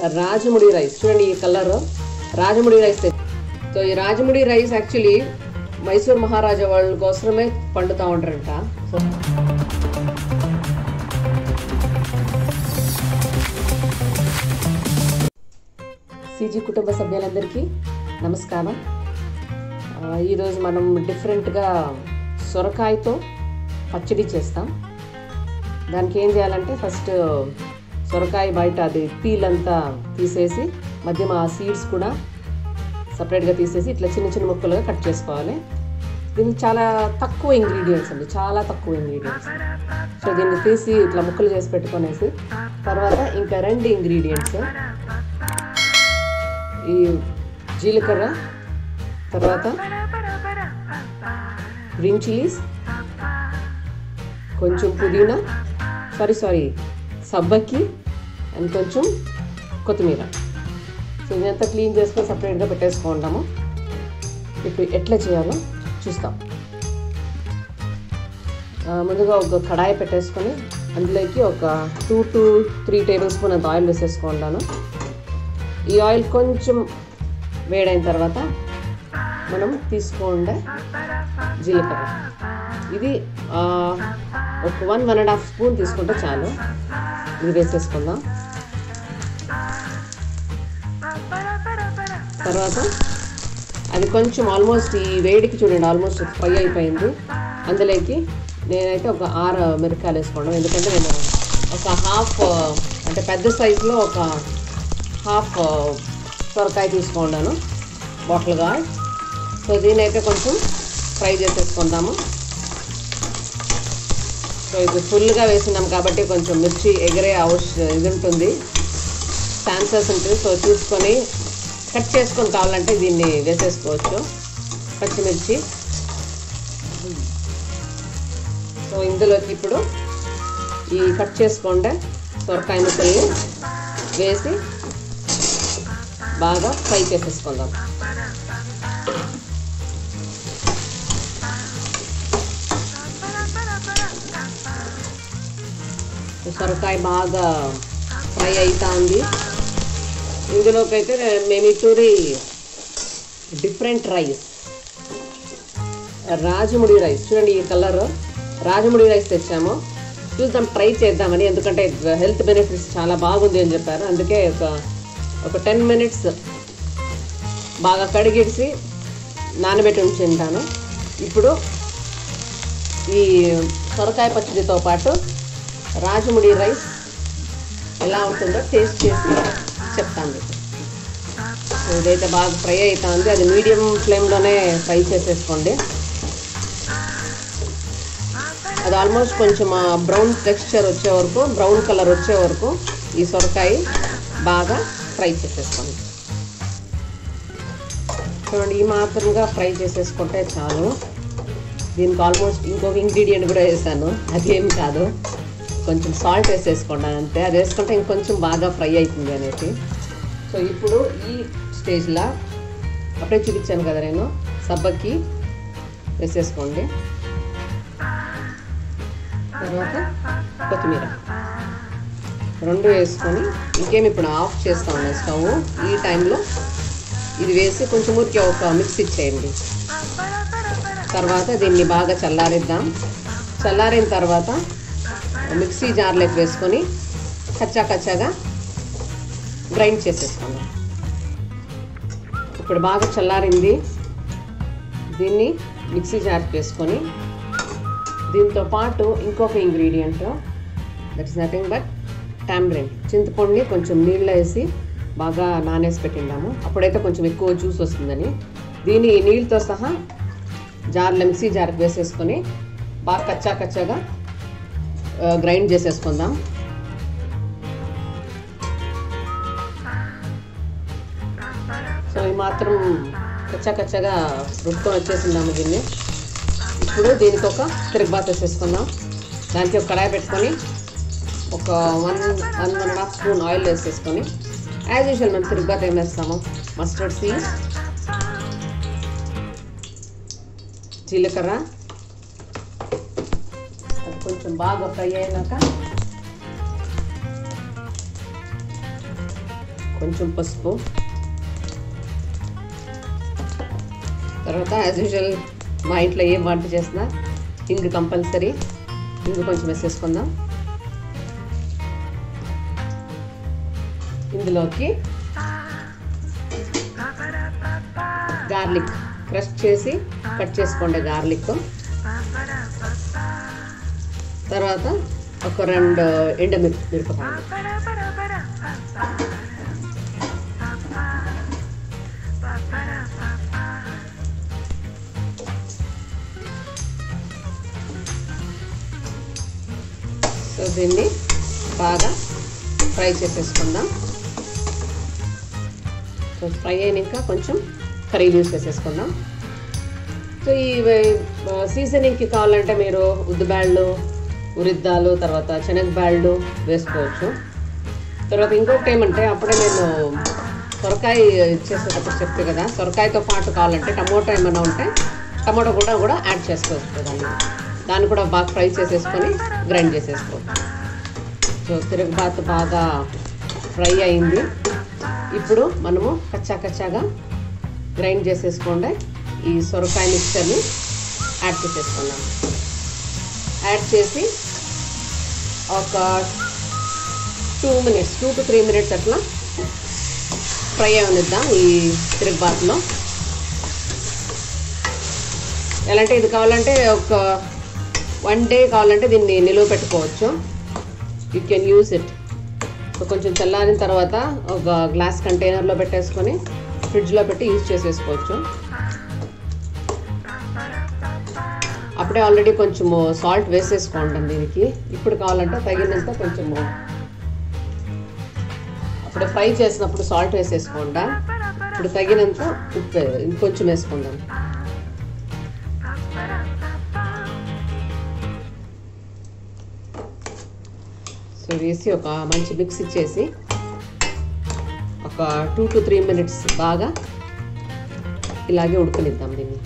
Rajamudi rice. Student, this color Rajamudi rice. So, this Rajamudi rice actually Mysore Maharaja వాళ్ళు కోసమే పండుతా ఉంటారంట. So, CG కుటుంబ సభ్యులందరికీ నమస్కారం. ఈ రోజు మనం డిఫరెంట్ గా సొరకాయతో పచ్చడి చేస్తాం. దానికి ఏం చేయాలంటే ఫస్ట్ సొరకాయ బయట అది పీల్ అంతా తీసేసి మధ్య మా సీడ్స్ కూడా సెపరేట్ గా తీసేసి ఇట్లా చిన్న చిన్న ముక్కలుగా కట్ చేసుకోవాలి. దీనికి చాలా తక్కువ ఇంగ్రీడియెంట్స్ అండి, చాలా తక్కువ ఇంగ్రీడియెంట్స్. సో దీన్ని తీసి ఇట్లా ముక్కలు చేసి పెట్టుకొనేసి తర్వాత ఇంకా రెండు ఇంగ్రీడియెంట్స్ ఈ జీలకర్ర తర్వాత గ్రీన్ చిల్లీస్ కొంచెం పుదీనా సబ్బకి అండ్ కొంచెం కొత్తిమీర. సో ఇదంతా క్లీన్ చేసుకొని సపరేట్గా పెట్టేసుకుంటాము. ఇప్పుడు ఎట్లా చేయాలో చూస్తాం. ముందుగా ఒక కడాయి పెట్టేసుకొని అందులోకి ఒక 2 to 3 టేబుల్ స్పూన్ అంత ఆయిల్ వేసేసుకుంటాను. ఈ ఆయిల్ కొంచెం వేడైన తర్వాత మనం తీసుకోండి జీలకర్ర. ఇది ఒక 1–1½ స్పూన్ తీసుకుంటే చాలు. ఇది వేసేసుకుందాం. తర్వాత అది కొంచెం ఆల్మోస్ట్ ఈ వేడికి చూడండి ఆల్మోస్ట్ ఫ్రై అయిపోయింది. అందులోకి నేనైతే ఒక 6 మిరపకాయలు వేసుకోవడం, ఎందుకంటే నేను ఒక హాఫ్ అంటే పెద్ద సైజులో ఒక హాఫ్ సొరకాయ తీసుకున్నాను బాటిల్గా. సో దీనైతే కొంచెం ఫ్రై చేసేసుకుందాము. సో ఇది ఫుల్గా వేసినాం కాబట్టి కొంచెం మిర్చి ఎగరే ఇది ఉంటుంది, ఛాన్సెస్ ఉంటుంది. సో చూసుకొని కట్ చేసుకొని కావాలంటే దీన్ని వేసేసుకోవచ్చు పచ్చిమిర్చి. సో ఇందులోకి ఇప్పుడు ఈ కట్ చేసుకుంటే సొరకాయ ముక్కల్ని వేసి బాగా ఫ్రై చేసేసుకుందాం. సొరకాయ బాగా ఫ్రై అవుతూ ఉంది. ఇందులోకి అయితే మేము చూడి డిఫరెంట్ రైస్ రాజముడి రైస్. చూడండి ఈ కలర్ రాజముడి రైస్ తెచ్చాము. చూద్దాం ట్రై చేద్దామని, ఎందుకంటే హెల్త్ బెనిఫిట్స్ చాలా బాగుంది అని చెప్పారు. అందుకే ఒక 10 minutes బాగా కడిగేసి నానబెట్టి ఉంచుంటాను. ఇప్పుడు ఈ సొరకాయ పచ్చడితో పాటు రాజముడి రైస్ ఎలా ఉంటుందో టేస్ట్ చేసి చెప్తాను. ఇదైతే బాగా ఫ్రై అవుతా ఉంది, అది మీడియం ఫ్లేమ్లోనే ఫ్రై చేసేసుకోండి. అది ఆల్మోస్ట్ కొంచెం బ్రౌన్ టెక్స్చర్ వచ్చే వరకు, బ్రౌన్ కలర్ వచ్చే వరకు ఈ సొరకాయ బాగా ఫ్రై చేసేసుకోండి. చూడండి ఈ మాత్రంగా ఫ్రై చేసేసుకుంటే చాలు. దీనికి ఆల్మోస్ట్ ఇంకొక ఇంగ్రీడియంట్ కూడా వేసాను, అదేం కాదు కొంచెం సాల్ట్ వేసేసుకోండి అంతే. అది వేసుకుంటే ఇంకొంచెం బాగా ఫ్రై అవుతుంది అనేది. సో ఇప్పుడు ఈ స్టేజ్లో అప్పుడే చూపించాను కదా నేను, సబ్బకి వేసేసుకోండి. తర్వాత కొత్తిమీర 2 వేసుకొని ఇంకేమి ఇప్పుడు ఆఫ్ చేస్తా ఉన్నాను స్టవ్. ఈ టైంలో ఇది వేసి కొంచెం ఊరికి ఒక మిక్స్ ఇచ్చేయండి. తర్వాత దీన్ని బాగా చల్లారిద్దాం. చల్లారిన తర్వాత మిక్సీ జార్లోకి వేసుకొని కచ్చా కచ్చాగా గ్రైండ్ చేసేసుకుందాం. ఇప్పుడు బాగా చల్లారింది, దీన్ని మిక్సీ జార్కి వేసుకొని దీంతో పాటు ఇంకొక ingredient that is nothing but tamarind. చింతపండుని కొంచెం నీళ్ళు వేసి బాగా నానేసి పెట్టిందాము, అప్పుడైతే కొంచెం ఎక్కువ జ్యూస్ వస్తుందని. దీన్ని నీళ్ళతో సహా జార్లో మిక్సీ జార్కి వేసేసుకొని బాగా కచ్చా కచ్చాగా గ్రైండ్ చేసేసుకుందాం. సో ఈ మాత్రం కచ్చా కచ్చాగా రుబ్బుకొని వచ్చేసిందాము దీన్ని. ఇప్పుడు దీనికి ఒక తిరగబాత్ వేసేసుకుందాం. దానికి ఒక కడాయి పెట్టుకొని ఒక 1–1½ స్పూన్ ఆయిల్ వేసేసుకొని యాజ్ యూజువల్ మనం తిరగబాత్ ఏం వేస్తాము, మస్టర్డ్ సీడ్స్, జీలకర్ర. కొంచెం బాగా ఫ్రై అయినాక కొంచెం పసుపు తర్వాత as usual మా ఇంట్లో ఏ వంట చేసినా ఇంగు కంపల్సరీ ఇంగు కొంచెం వేసేసుకుందాం ఇందులోకి గార్లిక్ క్రష్ చేసి కట్ చేసుకోండి గార్లిక్ తర్వాత ఒక రెండు ఎండుమిరపకాయలు సో దీన్ని బాగా ఫ్రై చేసేసుకుందాం సో ఫ్రై అయినాక కొంచెం కర్రీ లీవ్స్ వేసేసుకుందాం సో ఈ సీజనింగ్కి కావాలంటే మీరు ఉద్దిబ్యాళ్ళు ఉరిద్దాలు తర్వాత శనగ బ్యాళ్ళు వేసుకోవచ్చు తర్వాత ఇంకొకటి ఏమంటే అప్పుడే నేను సొరకాయ చేసేటప్పుడు చెప్తే కదా సొరకాయతో పాటు కావాలంటే టమోటా ఏమైనా ఉంటే టమోటా కూడా యాడ్ చేసుకోవచ్చు దాన్ని కూడా బాగా ఫ్రై చేసేసుకొని గ్రైండ్ చేసేసుకోవచ్చు సో తిరగబాత్ బాగా ఫ్రై అయింది ఇప్పుడు మనము కచ్చాగా గ్రైండ్ చేసేసుకోండి ఈ సొరకాయ మిక్చర్ని యాడ్ చేసేసుకున్నాం యాడ్ చేసి ఒక 2 to 3 minutes అట్లా ఫ్రై అవనిద్దాం ఈ తిరగబాత్లో ఎలా అంటే ఇది కావాలంటే ఒక 1 day కావాలంటే దీన్ని నిలువ పెట్టుకోవచ్చు you can use it so కొంచెం చల్లారిన తర్వాత ఒక గ్లాస్ కంటైనర్లో పెట్టేసుకొని ఫ్రిడ్జ్లో పెట్టి యూజ్ చేసేసుకోవచ్చు అప్పుడే ఆల్రెడీ కొంచెము సాల్ట్ వేసేసుకోండి దీనికి ఇప్పుడు కావాలంటే తగినంత కొంచెము అప్పుడు ఫ్రై చేసినప్పుడు సాల్ట్ వేసేసుకోండి ఇప్పుడు తగినంత ఉప్పు ఇంకొంచెం వేసుకుందాం సో వేసి ఒక మంచి మిక్స్ ఇచ్చేసి ఒక 2 to 3 minutes బాగా ఇలాగే ఉడకనిద్దాం దీన్ని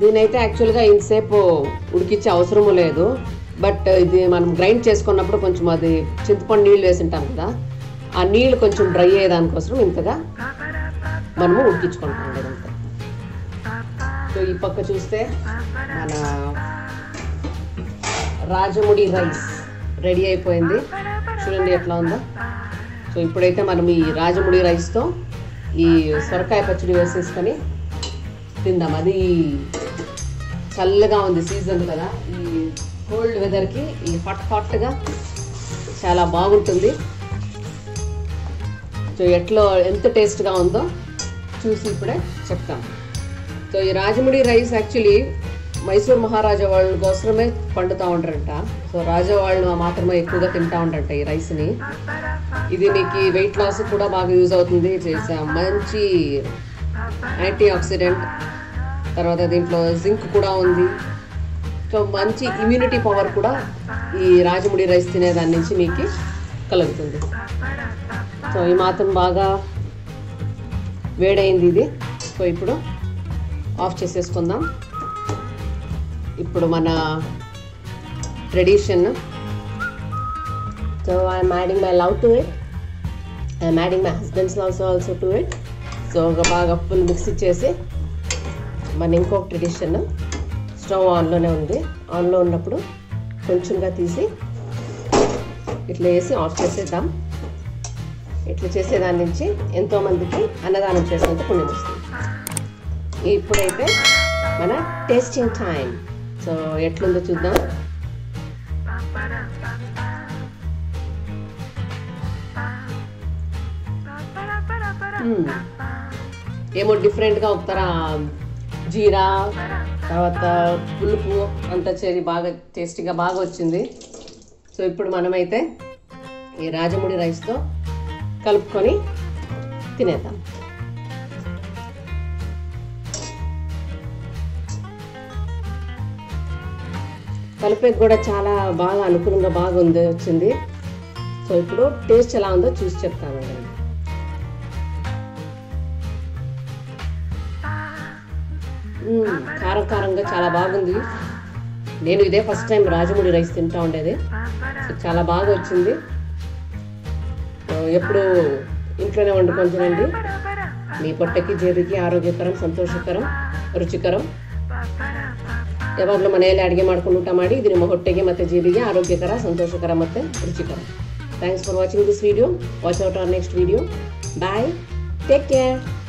దీనైతే యాక్చువల్గా ఇంతసేపు ఉడికించే అవసరము లేదు బట్ ఇది మనం గ్రైండ్ చేసుకున్నప్పుడు కొంచెం అది చింతపండు నీళ్ళు వేసింటాం కదా ఆ నీళ్ళు కొంచెం డ్రై అయ్యేదానికోసం ఇంతగా మనము ఉడికించుకుంటాం లేదంతా సో ఈ పక్క చూస్తే మన రాజముడి రైస్ రెడీ అయిపోయింది చూడండి ఎట్లా ఉందో సో ఇప్పుడైతే మనం ఈ రాజముడి రైస్తో ఈ సొరకాయ పచ్చడి వేసేసుకొని తిందాం అది చల్లగా ఉంది సీజన్ కదా ఈ కోల్డ్ వెదర్కి ఈ హాట్గా చాలా బాగుంటుంది సో ఎట్లా ఎంత టేస్ట్గా ఉందో చూసి ఇప్పుడే చెప్తాం సో ఈ రాజముడి రైస్ యాక్చువల్లీ మైసూర్ మహారాజా వాళ్ళ కోసమే పండుతూ ఉంటారంట సో రాజా వాళ్ళు మాత్రమే ఎక్కువగా తింటూ ఉంటారంట ఈ రైస్ని ఇది మీకు వెయిట్ లాస్ కూడా బాగా యూజ్ అవుతుంది మంచి యాంటీ ఆక్సిడెంట్ తర్వాత దీంట్లో జింక్ కూడా ఉంది సో మంచి ఇమ్యూనిటీ పవర్ కూడా ఈ రాజముడి రైస్ తినేదాని నుంచి మీకు కలుగుతుంది సో ఈ మాత్రం బాగా వేడైంది ఇది సో ఇప్పుడు ఆఫ్ చేసేసుకుందాం ఇప్పుడు మన tradition so I'm adding my love to it I'm adding my husband's loves also to it so ఒక బాగా ఫుల్ మిక్స్ ఇచ్చేసి మన ఇంకొక ట్రెడిషన్ స్టవ్ ఆన్లోనే ఉంది ఆన్లో ఉన్నప్పుడు కొంచెంగా తీసి ఇట్లా వేసి ఆఫ్ చేసేద్దాం ఇట్లా చేసేదాని నుంచి ఎంతోమందికి అన్నదానం చేసినందుకు పుణ్యం వస్తుంది ఇప్పుడైతే మన టేస్టింగ్ టైం సో ఎట్లుందో చూద్దాం ఏమో డిఫరెంట్గా ఒకసారి జీరా తర్వాత పులుపు అంతా చేరి బాగా టేస్టీగా బాగా వచ్చింది సో ఇప్పుడు మనమైతే ఈ రాజముడి రైస్తో కలుపుకొని తినేద్దాం కలిపేకి కూడా చాలా బాగా అనుకూలంగా బాగా ఉంది వచ్చింది సో ఇప్పుడు టేస్ట్ ఎలా ఉందో చూసి చెప్తాను కారం కారంగా చాలా బాగుంది నేను ఇదే ఫస్ట్ టైం రాజముడి రైస్ తింటా ఉండేది చాలా బాగా వచ్చింది ఎప్పుడు ఇంట్లోనే వండుకొని తినండి మీ పొట్టకి జీర్ణకి ఆరోగ్యకరం సంతోషకరం రుచికరం ಯಾವಾಗಲೂ ಮನೆಯಲ್ಲಿ ಅಡಿಗೆ ಮಾಡ್ಕೊಂಡು ಊಟ ಮಾಡಿ ಇದು ನಿಮ್ಮ ಹೊಟ್ಟೆಗೆ ಮತ್ತೆ ಜೀರಿಗೆ ಆರೋಗ್ಯಕರ ಸಂತೋಷಕರ ಮತ್ತೆ ರುಚಿಕರ thanks for watching this video watch out our next video bye take care